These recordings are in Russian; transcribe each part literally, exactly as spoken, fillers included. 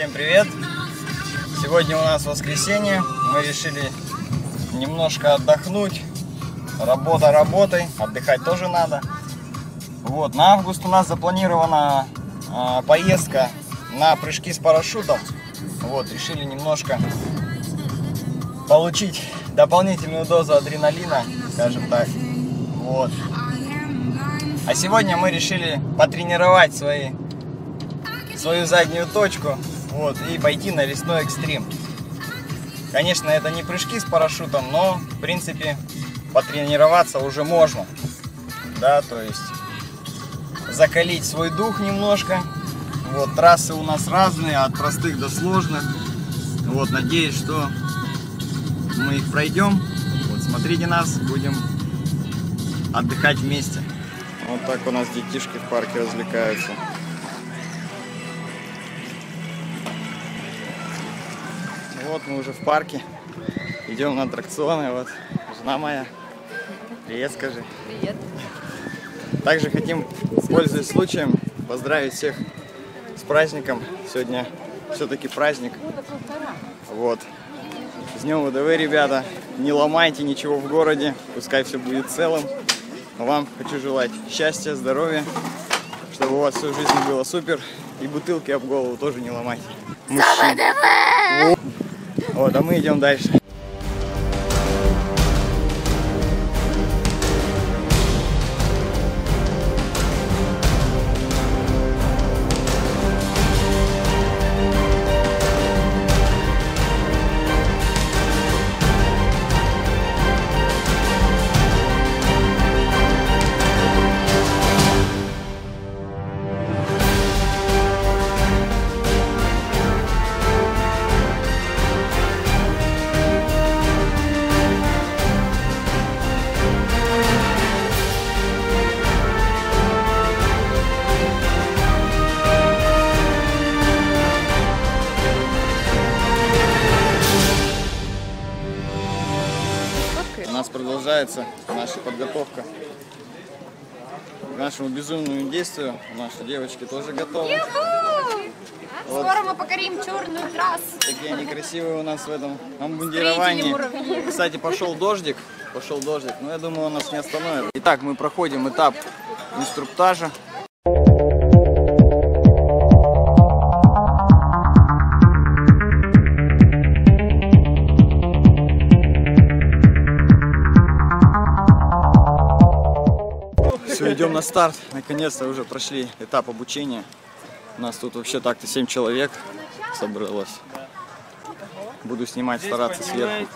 Всем привет! Сегодня у нас воскресенье, мы решили немножко отдохнуть. Работа работой, отдыхать тоже надо. Вот, на август у нас запланирована э, поездка на прыжки с парашютом. Вот, решили немножко получить дополнительную дозу адреналина, скажем так. Вот. А сегодня мы решили потренировать свои, свою заднюю точку, вот, и пойти на лесной экстрим. Конечно, это не прыжки с парашютом, но, в принципе, потренироваться уже можно, да, то есть закалить свой дух немножко. Вот, трассы у нас разные, от простых до сложных. Вот, надеюсь, что мы их пройдем. Вот, смотрите нас, будем отдыхать вместе. Вот так у нас детишки в парке развлекаются. Вот мы уже в парке, идем на аттракционы. Вот, жена моя. Привет, скажи. Привет. Также хотим, пользуясь случаем, поздравить всех с праздником. Сегодня все-таки праздник. Вот. С Днем ВДВ, ребята. Не ломайте ничего в городе. Пускай все будет целым. Вам хочу желать счастья, здоровья. Чтобы у вас всю жизнь было супер. И бутылки об голову тоже не ломайте. Мужчины. Вот, а мы идем дальше. Наша подготовка к нашему безумному действию. Наши девочки тоже готовы. Вот. Скоро мы покорим черную трассу. Такие они красивые у нас в этом обмундировании. Кстати, пошел дождик, пошел дождик, но я думаю, он нас не остановит. Итак, мы проходим этап инструктажа. Идем на старт. Наконец-то уже прошли этап обучения. У нас тут вообще так-то семь человек собралось. Буду снимать, стараться сверху.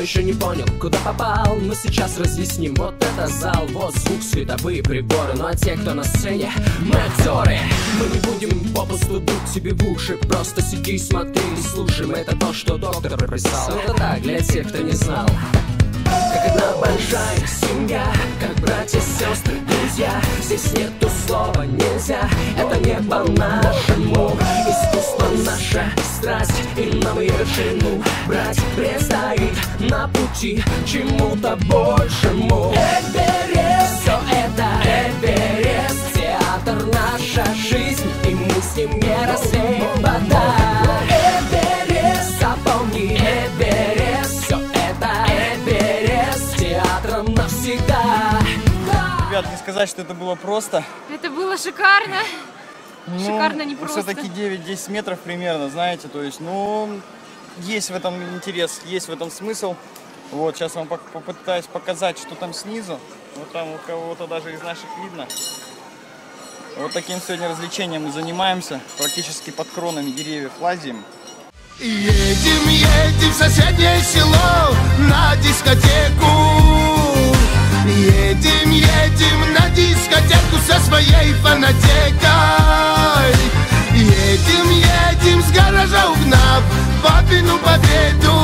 Еще не понял, куда попал, но сейчас разъясним. Вот это зал, вот звук, световые приборы. Ну а те, кто на сцене, мы актеры. Мы не будем попусту дуть тебе в уши. Просто сиди, смотри и слушай. Это то, что доктор прописал. Это так, для тех, кто не знал. Как одна большая семья, как братья, сестры, друзья. Здесь нету слова нельзя, это не по-нашему. Искусство наша страсть, и нам вершину брать предстоит на пути чему-то большему. Эверест, все это Эверест, театр наша жизнь, и мы с ним не рассеем вода. Эверест, запомни, Эверест, все это Эверест, театром навсегда. Ребят, не сказать, что это было просто. Это было шикарно. Ну, шикарно, не просто. Все-таки девять-десять метров примерно, знаете, то есть, ну, есть в этом интерес, есть в этом смысл. Вот, сейчас вам попытаюсь показать, что там снизу. Вот там у кого-то даже из наших видно. Вот таким сегодня развлечением мы занимаемся, практически под кронами деревьев лазим. Едем, едем в соседнее село на дискотеку. Едем, едем на дискотеку со своей фанатекой. папину победу.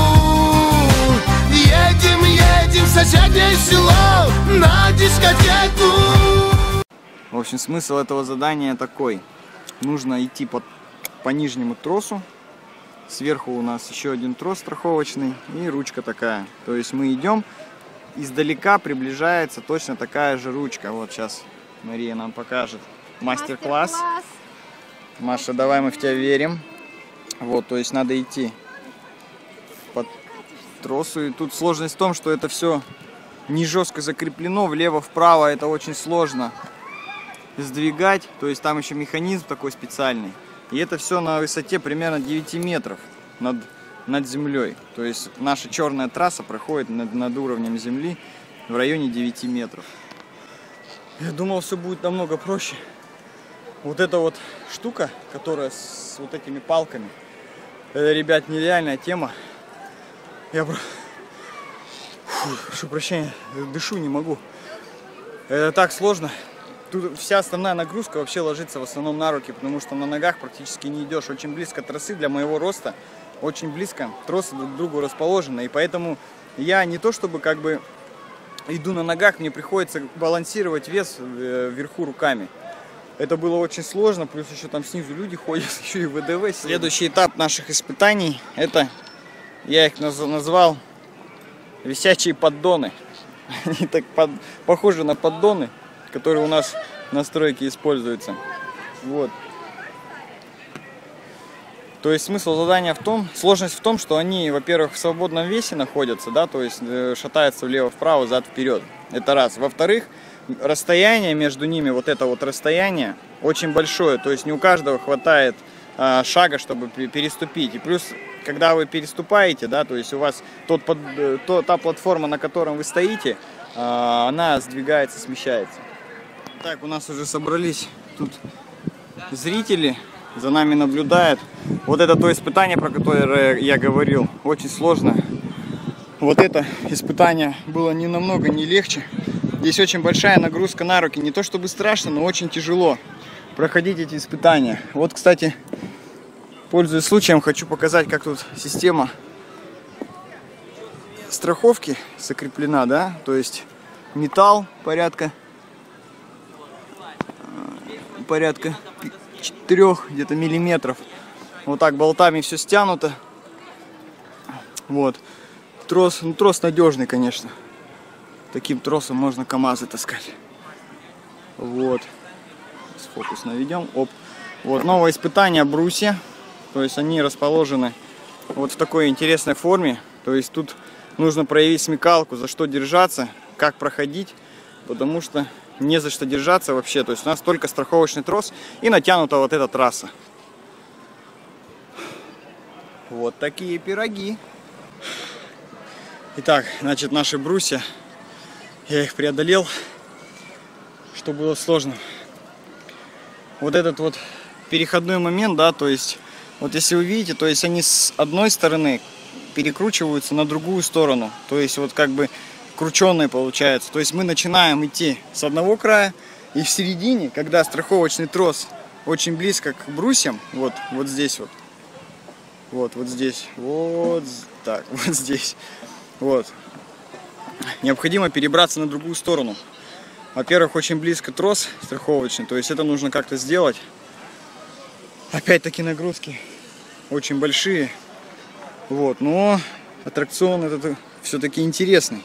Едем, едем в соседнее село на дискотеку. В общем, смысл этого задания такой. Нужно идти по, по нижнему тросу. Сверху у нас еще один трос страховочный и ручка такая. То есть мы идем, издалека приближается точно такая же ручка. Вот сейчас Мария нам покажет мастер-класс. Мастер-класс. Маша, давай, мы в тебя верим. Вот, то есть надо идти по тросу. И тут сложность в том, что это все не жестко закреплено, влево-вправо это очень сложно сдвигать. То есть там еще механизм такой специальный. И это все на высоте примерно девяти метров над, над землей. То есть наша черная трасса проходит над, над уровнем земли в районе девяти метров. Я думал, все будет намного проще. Вот эта вот штука, которая с вот этими палками, это, ребят, нереальная тема. Я про... Фу, прошу прощения, дышу не могу. Это так сложно. Тут вся основная нагрузка вообще ложится в основном на руки, потому что на ногах практически не идешь. Очень близко тросы для моего роста, очень близко тросы друг к другу расположены. И поэтому я не то чтобы как бы иду на ногах, мне приходится балансировать вес вверху руками. Это было очень сложно, плюс еще там снизу люди ходят, еще и ВДВ. Следующий этап наших испытаний, это, я их назвал, висячие поддоны. Они так под, похожи на поддоны, которые у нас на стройке используются. Вот. То есть смысл задания в том, сложность в том, что они, во-первых, в свободном весе находятся, да, то есть шатаются влево-вправо, зад-вперед. Это раз. Во-вторых, расстояние между ними, вот это вот расстояние, очень большое. То есть не у каждого хватает а, шага, чтобы переступить. И плюс, когда вы переступаете, да, то есть у вас тот под, то, та платформа, на которой вы стоите, а, она сдвигается, смещается. Так, у нас уже собрались тут зрители, за нами наблюдают. Вот это то испытание, про которое я говорил, очень сложно. Вот это испытание было не намного не легче. Здесь очень большая нагрузка на руки. Не то чтобы страшно, но очень тяжело проходить эти испытания. Вот, кстати, пользуясь случаем, хочу показать, как тут система страховки закреплена, да? То есть металл порядка... порядка четырёх где-то миллиметров. Вот так болтами все стянуто. Вот. Трос, ну, трос надежный, конечно. Таким тросом можно КАМАЗы таскать. Вот. Фокус наведем. Оп. Вот новое испытание брусья. То есть они расположены вот в такой интересной форме. То есть тут нужно проявить смекалку, за что держаться, как проходить, потому что не за что держаться вообще. То есть у нас только страховочный трос и натянута вот эта трасса. Вот такие пироги. Итак, значит, наши брусья, я их преодолел, что было сложно. Вот этот вот переходной момент, да, то есть, вот если вы видите, то есть они с одной стороны перекручиваются на другую сторону. То есть вот как бы крученые получаются. То есть мы начинаем идти с одного края, и в середине, когда страховочный трос очень близко к брусьям, вот, вот здесь вот, вот, вот здесь, вот так, вот здесь, вот. Необходимо перебраться на другую сторону. Во-первых, очень близко трос страховочный, то есть это нужно как-то сделать. Опять-таки нагрузки очень большие. Вот, но аттракцион этот все-таки интересный.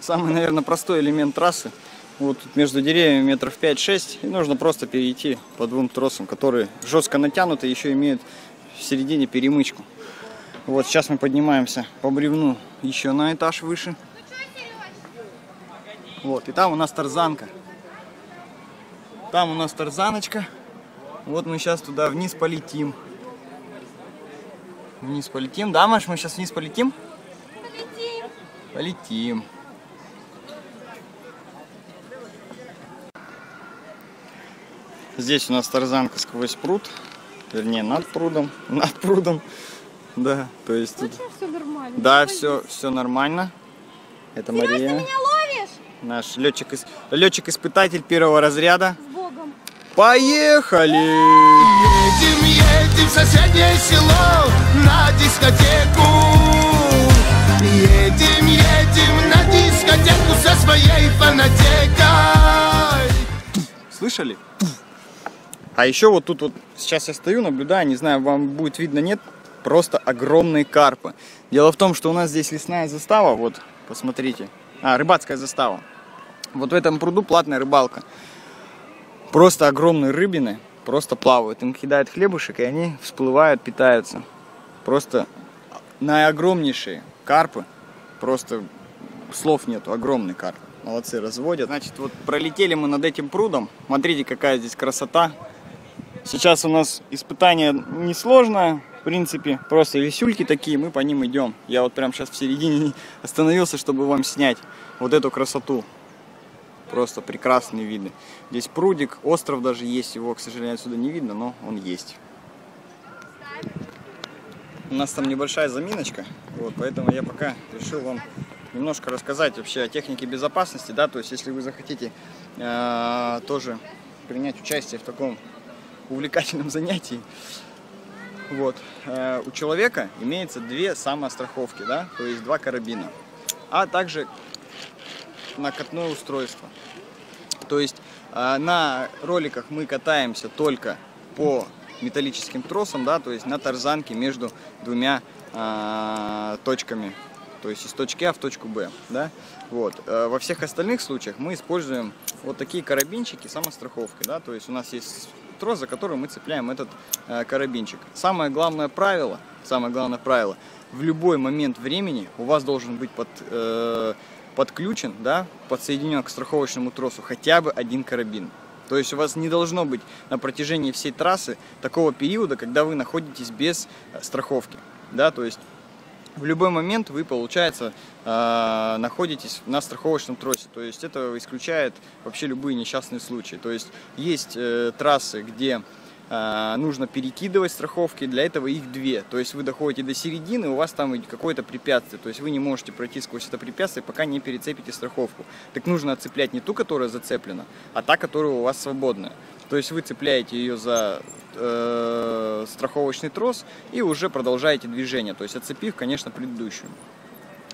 Самый, наверное, простой элемент трассы. Вот тут между деревьями метров пять-шесть. И нужно просто перейти по двум тросам, которые жестко натянуты, еще имеют в середине перемычку. Вот сейчас мы поднимаемся по бревну еще на этаж выше. Вот, и там у нас тарзанка. Там у нас тарзаночка. Вот мы сейчас туда вниз полетим. Вниз полетим. Да, Маш, мы сейчас вниз полетим? Полетим. Полетим. Здесь у нас тарзанка сквозь пруд. Вернее, над прудом. Над прудом. Да, то есть тут... Все нормально. Да, все, все нормально. Это Мария. Серьезно, меня ловишь? Наш летчик-испытатель первого разряда. С Богом. Поехали! Едем, едем. едем в соседнее село на дискотеку. Едем, едем на дискотеку со своей фанатекой. Слышали? А еще вот тут вот сейчас я стою, наблюдаю, не знаю, вам будет видно, нет, просто огромные карпы. Дело в том, что у нас здесь лесная застава, вот, посмотрите, а, рыбацкая застава. Вот в этом пруду платная рыбалка. Просто огромные рыбины, просто плавают, им кидают хлебушек, и они всплывают, питаются. Просто наиогромнейшие карпы, просто слов нету, огромный карп. Молодцы, разводят. Значит, вот пролетели мы над этим прудом, смотрите, какая здесь красота. Сейчас у нас испытание несложное, в принципе, просто висюльки такие, мы по ним идем. Я вот прям сейчас в середине остановился, чтобы вам снять вот эту красоту. Просто прекрасные виды. Здесь прудик, остров даже есть, его, к сожалению, отсюда не видно, но он есть. У нас там небольшая заминочка, вот, поэтому я пока решил вам немножко рассказать вообще о технике безопасности, да, то есть если вы захотите э, тоже принять участие в таком увлекательном занятии. Вот. Э, у человека имеется две самостраховки, да, то есть два карабина, а также накатное устройство. То есть э, на роликах мы катаемся только по металлическим тросам, да, то есть на тарзанке между двумя э, точками, то есть из точки А в точку Б, да. Вот. Э, во всех остальных случаях мы используем вот такие карабинчики самостраховки, да, то есть у нас есть трос, за который мы цепляем этот э, карабинчик. Самое главное правило, самое главное правило, в любой момент времени у вас должен быть под э, подключен, да, подсоединен к страховочному тросу хотя бы один карабин. То есть у вас не должно быть на протяжении всей трассы такого периода, когда вы находитесь без страховки, да, то есть в любой момент вы, получается, э, находитесь на страховочном тросе, то есть это исключает вообще любые несчастные случаи. То есть есть э, трассы, где э, нужно перекидывать страховки, для этого их две, то есть вы доходите до середины, у вас там какое-то препятствие, то есть вы не можете пройти сквозь это препятствие, пока не перецепите страховку. Так нужно отцеплять не ту, которая зацеплена, а та, которая у вас свободная. То есть вы цепляете ее за э, страховочный трос и уже продолжаете движение, то есть отцепив, конечно, предыдущую.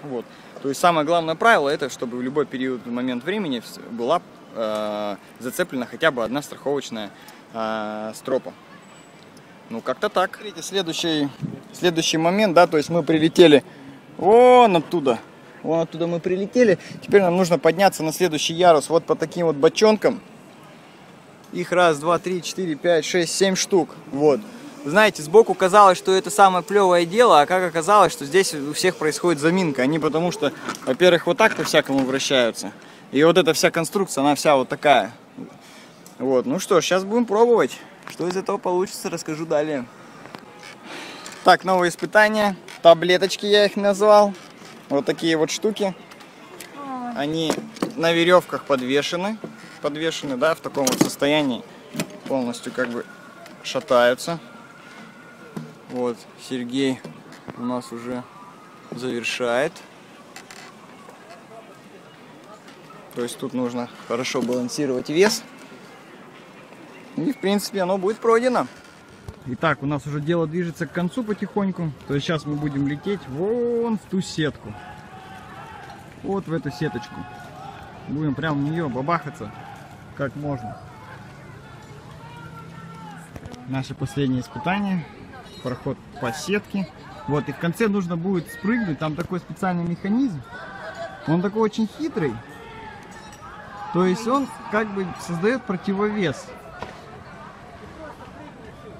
Вот. То есть самое главное правило, это чтобы в любой период, момент времени была э, зацеплена хотя бы одна страховочная э, стропа. Ну, как-то так. Смотрите, следующий, следующий момент, да, то есть мы прилетели вон оттуда. Вон оттуда мы прилетели. Теперь нам нужно подняться на следующий ярус вот по таким вот бочонкам. Их раз, два, три, четыре, пять, шесть, семь штук. Вот. Знаете, сбоку казалось, что это самое плевое дело, а как оказалось, что здесь у всех происходит заминка. Они потому что, во-первых, вот так по-всякому вращаются. И вот эта вся конструкция, она вся вот такая. Вот. Ну что ж, сейчас будем пробовать. Что из этого получится, расскажу далее. Так, новые испытания. Таблеточки я их назвал. Вот такие вот штуки. Они на веревках подвешены. подвешены, да, в таком вот состоянии, полностью как бы шатаются. Вот, Сергей у нас уже завершает. То есть тут нужно хорошо балансировать вес. И, в принципе, оно будет пройдено. Итак, у нас уже дело движется к концу потихоньку. То есть сейчас мы будем лететь вон в ту сетку. Вот в эту сеточку. Будем прям в нее бабахаться. Как можно. Наше последнее испытание. Проход по сетке. Вот, и в конце нужно будет спрыгнуть. Там такой специальный механизм. Он такой очень хитрый. То есть он как бы создает противовес.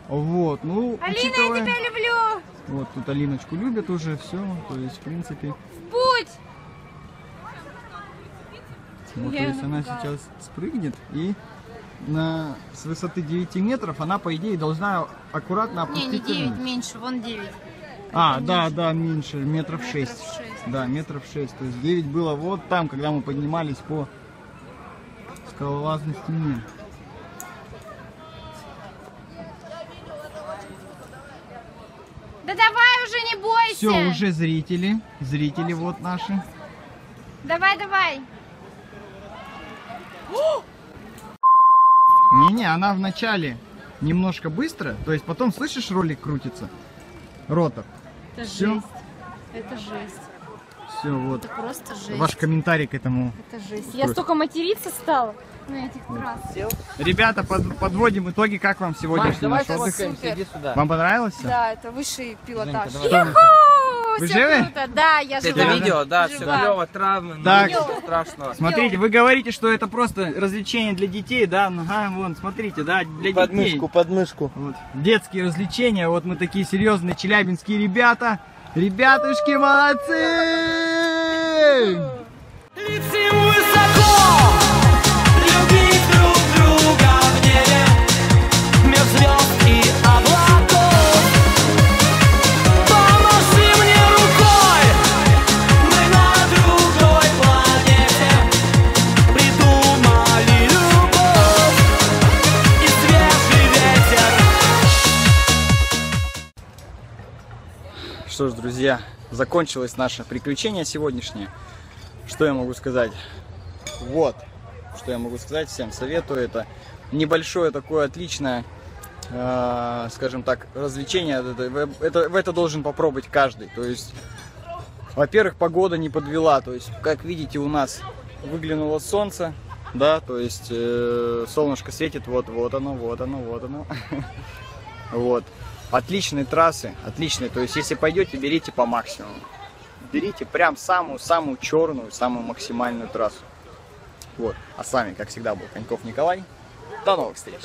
Вот, ну, Алина, учитывая... я тебя люблю! Вот, тут Алиночку любят уже, все. То есть, в принципе... В путь! Вот, то есть она сейчас спрыгнет и на, с высоты девяти метров она, по идее, должна аккуратно опуститься. Не, не девять, меньше, вон девять. А, это да, меньше. Да, меньше, метров, метров шесть. шесть. Да, метров шесть. То есть девять было вот там, когда мы поднимались по скалолазной стене. Да давай уже, не бойся! Все, уже зрители, зрители вот наши. Давай, давай! Не-не, она в начале немножко быстро, то есть потом, слышишь, ролик крутится, ротор. Это Все. жесть. Это жесть. Все, вот. Это просто жесть. Ваш комментарий к этому. Это жесть. Устройству. Я столько материться стала на этих трассах. Ребята, под, подводим итоги, как вам сегодняшний наш отдых. Вам понравилось? Да, это высший пилотаж. Женька, Вы все живы? Круто. Да, я жива. Это видео, да, жива. Все клево, травмы, так, ничего страшного. Смотрите, вы говорите, что это просто развлечение для детей, да, ага, вон, смотрите, да, для подмышку, детей. Подмышку, подмышку. Вот. Детские развлечения, вот мы такие серьезные челябинские ребята. Ребятушки, молодцы! Летим высоко, любить друг друга в небе, меж звезд и облаков. Что ж, друзья, закончилось наше приключение сегодняшнее. Что я могу сказать? Вот, что я могу сказать, всем советую. Это небольшое такое отличное, э, скажем так, развлечение. Это, это, это должен попробовать каждый. То есть, во-первых, погода не подвела. То есть, как видите, у нас выглянуло солнце. Да, то есть, э, солнышко светит. Вот, вот оно, вот оно, вот оно. Вот. Отличные трассы, отличные, то есть если пойдете, берите по максимуму. Берите прям самую-самую черную, самую максимальную трассу. Вот, а с вами, как всегда, был Коньков Николай. До новых встреч!